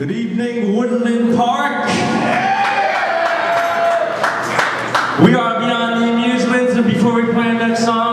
Good evening, Woodland Park. We are Beyond the Amusements, and before we play that song,